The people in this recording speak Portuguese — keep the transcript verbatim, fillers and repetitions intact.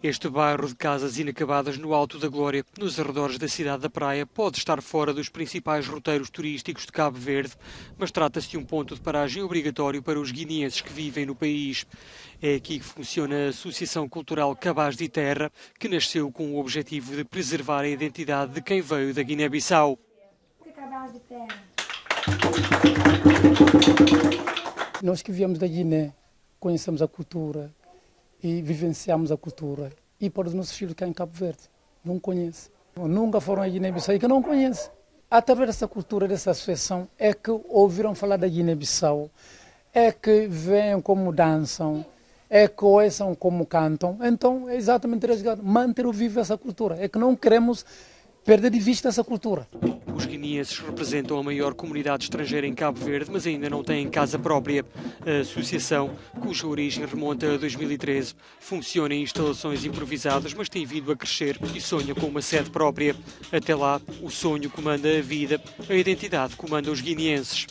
Este bairro de casas inacabadas no Alto da Glória, nos arredores da cidade da Praia, pode estar fora dos principais roteiros turísticos de Cabo Verde, mas trata-se de um ponto de paragem obrigatório para os guineenses que vivem no país. É aqui que funciona a Associação Cultural Cabaz de Terra, que nasceu com o objetivo de preservar a identidade de quem veio da Guiné-Bissau. Nós que viemos da Guiné, conhecemos a cultura e vivenciamos a cultura. E para os nossos filhos que há em Cabo Verde, não conhecem. Nunca foram à Guiné-Bissau e que não conhecem. Através dessa cultura, dessa associação, é que ouviram falar da Guiné-Bissau, é que veem como dançam, é que ouçam como cantam. Então, é exatamente resgate, manter o vivo essa cultura. É que não queremos perder de vista essa cultura. Os guineenses representam a maior comunidade estrangeira em Cabo Verde, mas ainda não têm casa própria. A associação, cuja origem remonta a dois mil e treze, funciona em instalações improvisadas, mas tem vindo a crescer e sonha com uma sede própria. Até lá, o sonho comanda a vida, a identidade comanda os guineenses.